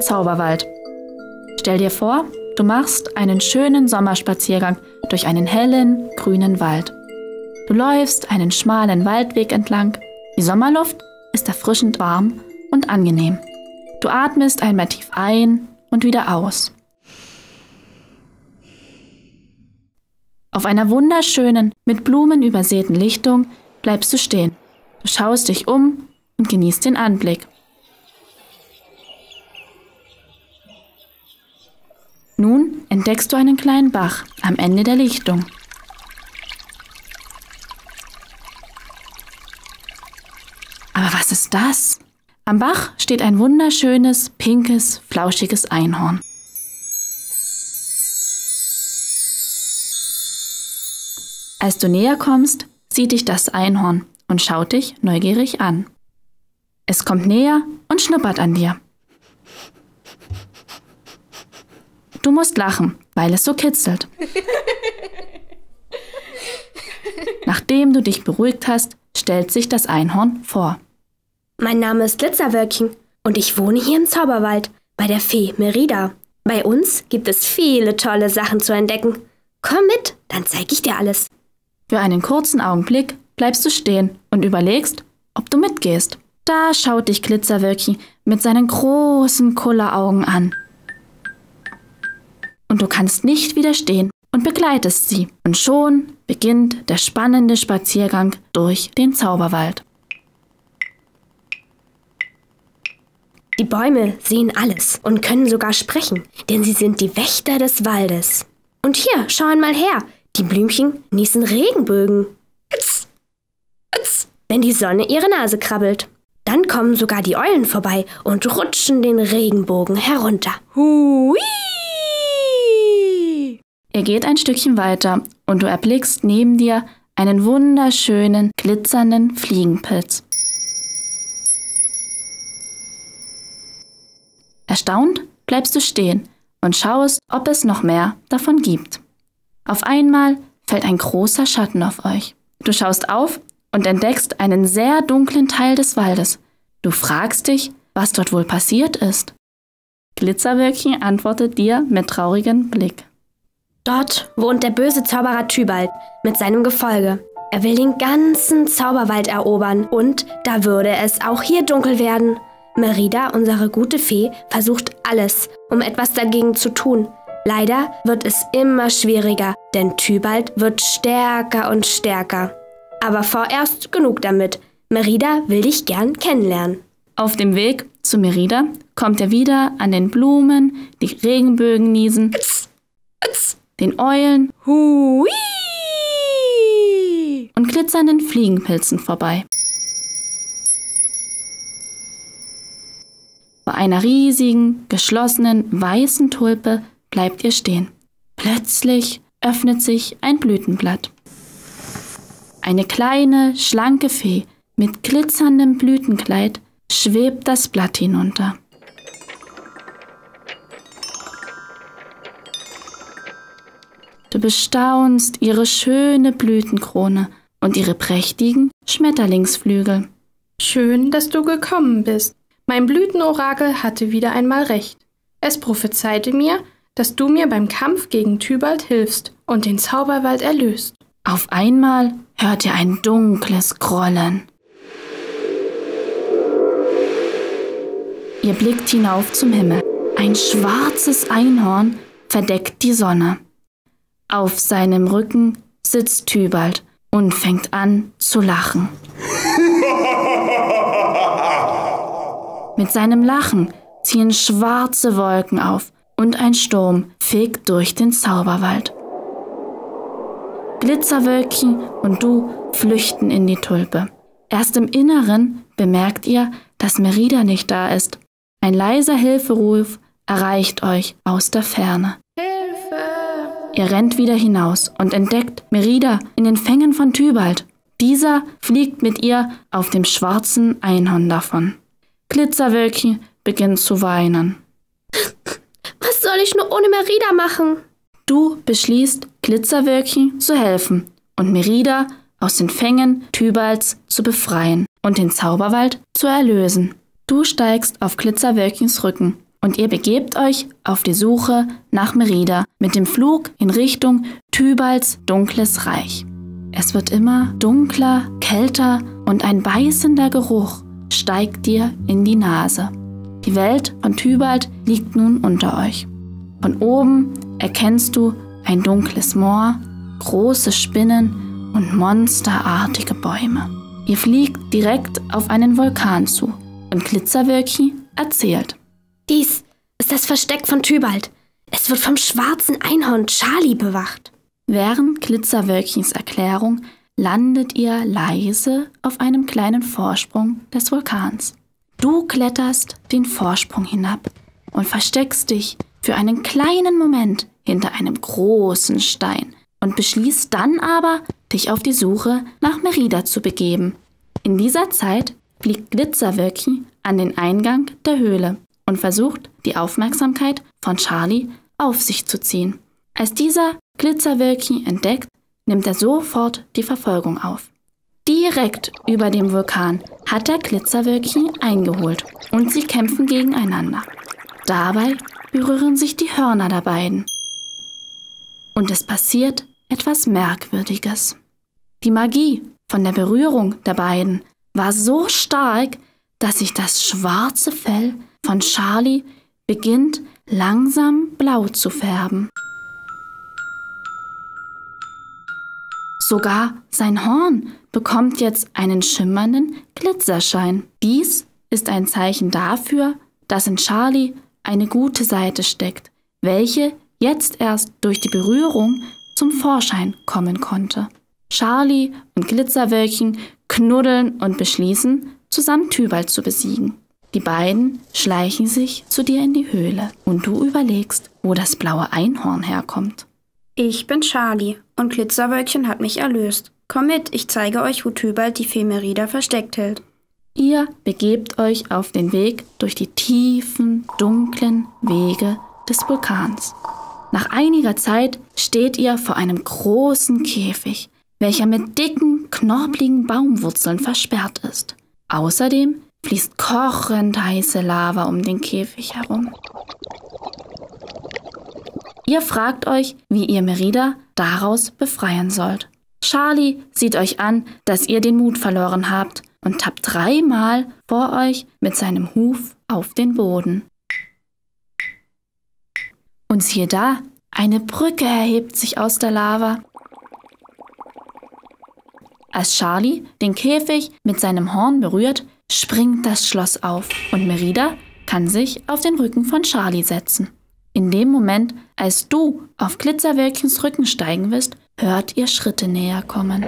der Zauberwald. Stell dir vor, du machst einen schönen Sommerspaziergang durch einen hellen, grünen Wald. Du läufst einen schmalen Waldweg entlang. Die Sommerluft ist erfrischend warm und angenehm. Du atmest einmal tief ein und wieder aus. Auf einer wunderschönen, mit Blumen übersäten Lichtung bleibst du stehen. Du schaust dich um und genießt den Anblick. Nun entdeckst du einen kleinen Bach am Ende der Lichtung. Aber was ist das? Am Bach steht ein wunderschönes, pinkes, flauschiges Einhorn. Als du näher kommst, sieht dich das Einhorn und schaut dich neugierig an. Es kommt näher und schnuppert an dir. Du musst lachen, weil es so kitzelt. Nachdem du dich beruhigt hast, stellt sich das Einhorn vor. Mein Name ist Glitzerwölkchen und ich wohne hier im Zauberwald bei der Fee Merida. Bei uns gibt es viele tolle Sachen zu entdecken. Komm mit, dann zeige ich dir alles. Für einen kurzen Augenblick bleibst du stehen und überlegst, ob du mitgehst. Da schaut dich Glitzerwölkchen mit seinen großen Kulleraugen an. Und du kannst nicht widerstehen und begleitest sie. Und schon beginnt der spannende Spaziergang durch den Zauberwald. Die Bäume sehen alles und können sogar sprechen, denn sie sind die Wächter des Waldes. Und hier, schau einmal her, die Blümchen niesen Regenbögen. Itz, itz, wenn die Sonne ihre Nase krabbelt. Dann kommen sogar die Eulen vorbei und rutschen den Regenbogen herunter. Hui! Ihr geht ein Stückchen weiter und du erblickst neben dir einen wunderschönen, glitzernden Fliegenpilz. Erstaunt bleibst du stehen und schaust, ob es noch mehr davon gibt. Auf einmal fällt ein großer Schatten auf euch. Du schaust auf und entdeckst einen sehr dunklen Teil des Waldes. Du fragst dich, was dort wohl passiert ist. Glitzerwölkchen antwortet dir mit traurigem Blick. Dort wohnt der böse Zauberer Tybalt mit seinem Gefolge. Er will den ganzen Zauberwald erobern und da würde es auch hier dunkel werden. Merida, unsere gute Fee, versucht alles, um etwas dagegen zu tun. Leider wird es immer schwieriger, denn Tybalt wird stärker und stärker. Aber vorerst genug damit. Merida will dich gern kennenlernen. Auf dem Weg zu Merida kommt er wieder an den Blumen, die Regenbögen niesen, den Eulen, Hui! Und glitzernden Fliegenpilzen vorbei. Bei einer riesigen, geschlossenen, weißen Tulpe bleibt ihr stehen. Plötzlich öffnet sich ein Blütenblatt. Eine kleine, schlanke Fee mit glitzerndem Blütenkleid schwebt das Blatt hinunter. Du bestaunst ihre schöne Blütenkrone und ihre prächtigen Schmetterlingsflügel. Schön, dass du gekommen bist. Mein Blütenorakel hatte wieder einmal recht. Es prophezeite mir, dass du mir beim Kampf gegen Tybalt hilfst und den Zauberwald erlöst. Auf einmal hört ihr ein dunkles Grollen. Ihr blickt hinauf zum Himmel. Ein schwarzes Einhorn verdeckt die Sonne. Auf seinem Rücken sitzt Tybalt und fängt an zu lachen. Mit seinem Lachen ziehen schwarze Wolken auf und ein Sturm fegt durch den Zauberwald. Glitzerwölkchen und du flüchten in die Tulpe. Erst im Inneren bemerkt ihr, dass Merida nicht da ist. Ein leiser Hilferuf erreicht euch aus der Ferne. Hilfe! Ihr rennt wieder hinaus und entdeckt Merida in den Fängen von Tybalt. Dieser fliegt mit ihr auf dem schwarzen Einhorn davon. Glitzerwölkchen beginnt zu weinen. Was soll ich nur ohne Merida machen? Du beschließt, Glitzerwölkchen zu helfen und Merida aus den Fängen Tybalts zu befreien und den Zauberwald zu erlösen. Du steigst auf Glitzerwölkchens Rücken und ihr begebt euch auf die Suche nach Merida mit dem Flug in Richtung Tybalts dunkles Reich. Es wird immer dunkler, kälter und ein beißender Geruch steigt dir in die Nase. Die Welt von Tybalt liegt nun unter euch. Von oben erkennst du ein dunkles Moor, große Spinnen und monsterartige Bäume. Ihr fliegt direkt auf einen Vulkan zu und Glitzerwölkchen erzählt: Dies ist das Versteck von Tybalt. Es wird vom schwarzen Einhorn Charlie bewacht. Während Glitzerwölkchens Erklärung landet ihr leise auf einem kleinen Vorsprung des Vulkans. Du kletterst den Vorsprung hinab und versteckst dich für einen kleinen Moment hinter einem großen Stein und beschließt dann aber, dich auf die Suche nach Merida zu begeben. In dieser Zeit fliegt Glitzerwölkchen an den Eingang der Höhle und versucht, die Aufmerksamkeit von Charlie auf sich zu ziehen. Als dieser Glitzerwölkchen entdeckt, nimmt er sofort die Verfolgung auf. Direkt über dem Vulkan hat er Glitzerwölkchen eingeholt und sie kämpfen gegeneinander. Dabei berühren sich die Hörner der beiden. Und es passiert etwas Merkwürdiges. Die Magie von der Berührung der beiden war so stark, dass sich das schwarze Fell von Charlie beginnt langsam blau zu färben. Sogar sein Horn bekommt jetzt einen schimmernden Glitzerschein. Dies ist ein Zeichen dafür, dass in Charlie eine gute Seite steckt, welche jetzt erst durch die Berührung zum Vorschein kommen konnte. Charlie und Glitzerwölkchen knuddeln und beschließen, zusammen Tybalt zu besiegen. Die beiden schleichen sich zu dir in die Höhle und du überlegst, wo das blaue Einhorn herkommt. Ich bin Charlie und Glitzerwölkchen hat mich erlöst. Komm mit, ich zeige euch, wo Tybalt die Fee Merida versteckt hält. Ihr begebt euch auf den Weg durch die tiefen, dunklen Wege des Vulkans. Nach einiger Zeit steht ihr vor einem großen Käfig, welcher mit dicken, knorpeligen Baumwurzeln versperrt ist. Außerdem fließt kochend heiße Lava um den Käfig herum. Ihr fragt euch, wie ihr Merida daraus befreien sollt. Charlie sieht euch an, dass ihr den Mut verloren habt und tappt dreimal vor euch mit seinem Huf auf den Boden. Und siehe da, eine Brücke erhebt sich aus der Lava. Als Charlie den Käfig mit seinem Horn berührt, springt das Schloss auf und Merida kann sich auf den Rücken von Charlie setzen. In dem Moment, als du auf Glitzerwölkchens Rücken steigen willst, hört ihr Schritte näher kommen.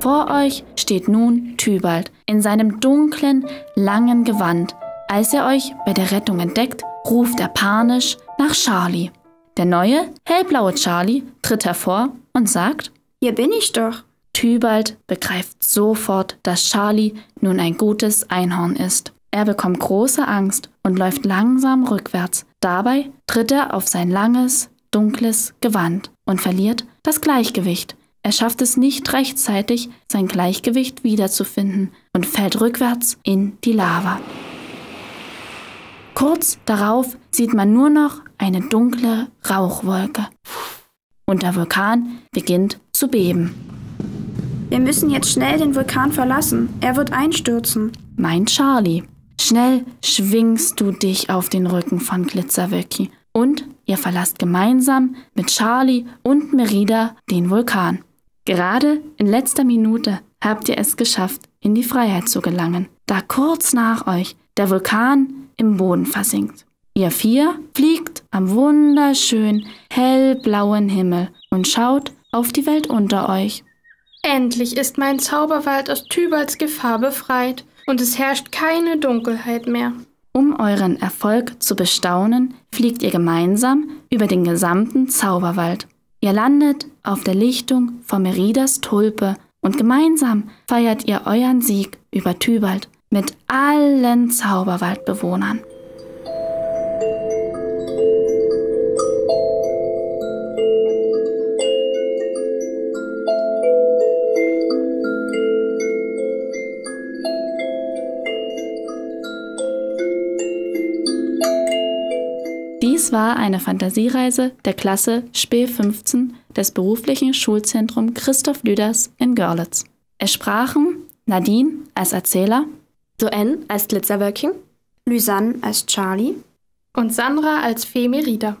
Vor euch steht nun Tybalt in seinem dunklen, langen Gewand. Als er euch bei der Rettung entdeckt, ruft er panisch nach Charlie. Der neue, hellblaue Charlie tritt hervor und sagt: Hier bin ich doch. Tybalt begreift sofort, dass Charlie nun ein gutes Einhorn ist. Er bekommt große Angst und läuft langsam rückwärts. Dabei tritt er auf sein langes, dunkles Gewand und verliert das Gleichgewicht. Er schafft es nicht rechtzeitig, sein Gleichgewicht wiederzufinden und fällt rückwärts in die Lava. Kurz darauf sieht man nur noch eine dunkle Rauchwolke. Und der Vulkan beginnt zu beben. Wir müssen jetzt schnell den Vulkan verlassen. Er wird einstürzen, meint Charlie. Schnell schwingst du dich auf den Rücken von Glitzerwölkchen und ihr verlasst gemeinsam mit Charlie und Merida den Vulkan. Gerade in letzter Minute habt ihr es geschafft, in die Freiheit zu gelangen, da kurz nach euch der Vulkan im Boden versinkt. Ihr vier fliegt am wunderschönen hellblauen Himmel und schaut auf die Welt unter euch. Endlich ist mein Zauberwald aus Tybalts Gefahr befreit. Und es herrscht keine Dunkelheit mehr. Um euren Erfolg zu bestaunen, fliegt ihr gemeinsam über den gesamten Zauberwald. Ihr landet auf der Lichtung von Meridas Tulpe und gemeinsam feiert ihr euren Sieg über Tybalt mit allen Zauberwaldbewohnern. Dies war eine Fantasiereise der Klasse SPE15 des beruflichen Schulzentrums Christoph Lüders in Görlitz. Es sprachen Nadine als Erzähler, Joanne als Glitzerwölkchen, Lysann als Charlie und Sandra als Fee Merida.